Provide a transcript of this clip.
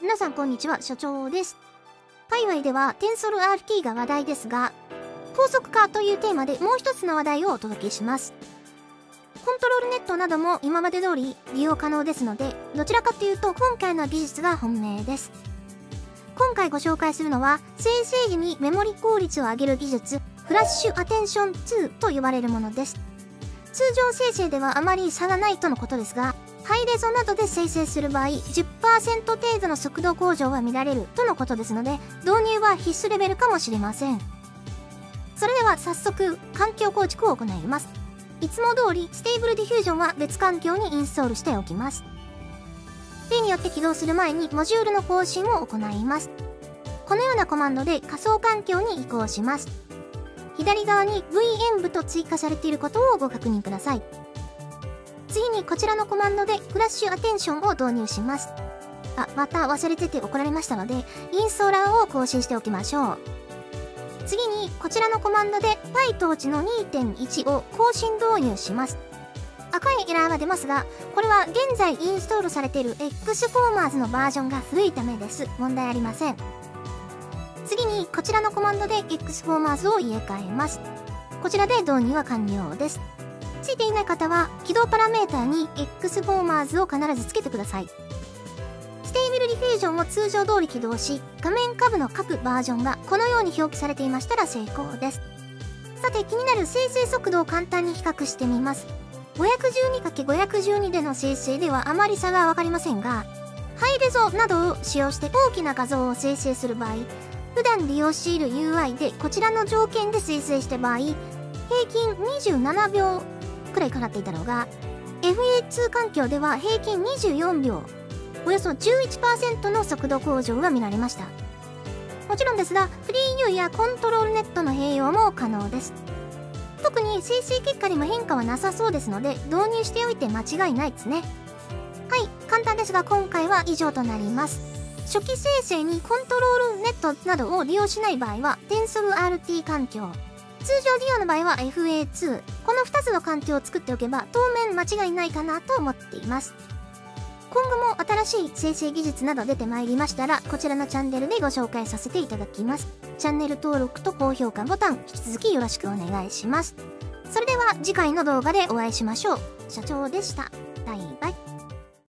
皆さんこんにちは、所長です。界隈では TensorRT が話題ですが、高速化というテーマでもう一つの話題をお届けします。コントロールネットなども今まで通り利用可能ですので、どちらかというと今回の技術が本命です。今回ご紹介するのは、生成時にメモリ効率を上げる技術、Flash Attention 2と呼ばれるものです。通常生成ではあまり差がないとのことですが、ハイレゾなどで生成する場合、10% 程度の速度向上は見られるとのことですので、導入は必須レベルかもしれません。それでは早速、環境構築を行います。いつも通り、ステーブルディフュージョンは別環境にインストールしておきます。例によって起動する前にモジュールの更新を行います。このようなコマンドで仮想環境に移行します。左側に VM 部と追加されていることをご確認ください。次にこちらのコマンドでフラッシュアテンションを導入します。また忘れてて怒られましたので、インストーラーを更新しておきましょう。次にこちらのコマンドで PyTorch の 2.1 を更新導入します。赤いエラーが出ますが、これは現在インストールされている XFormers のバージョンが古いためです。問題ありません。次にこちらのコマンドで XFormers を入れ替えます。こちらで導入は完了です。ついていない方は起動パラメータに XFormers を必ずつけてください。ステーブルディフュージョンを通常通り起動し、画面下部の各バージョンがこのように表記されていましたら成功です。さて気になる生成速度を簡単に比較してみます。512×512 での生成ではあまり差がわかりませんが、ハイレゾなどを使用して大きな画像を生成する場合、普段利用している UI でこちらの条件で生成した場合、平均27秒くらいかかっていたのが、FA2 環境では平均24秒、およそ 11% の速度向上が見られました。もちろんですが、フリー U やコントロールネットの併用も可能です。特に生成結果にも変化はなさそうですので、導入しておいて間違いないですね。はい、簡単ですが今回は以上となります。初期生成にコントロールネットなどを利用しない場合は TensorRT 環境、通常利用の場合は FA2、この2つの環境を作っておけば当面間違いないかなと思っています。今後も新しい生成技術など出てまいりましたら、こちらのチャンネルでご紹介させていただきます。チャンネル登録と高評価ボタン、引き続きよろしくお願いします。それでは次回の動画でお会いしましょう。社長でした。バイバイ。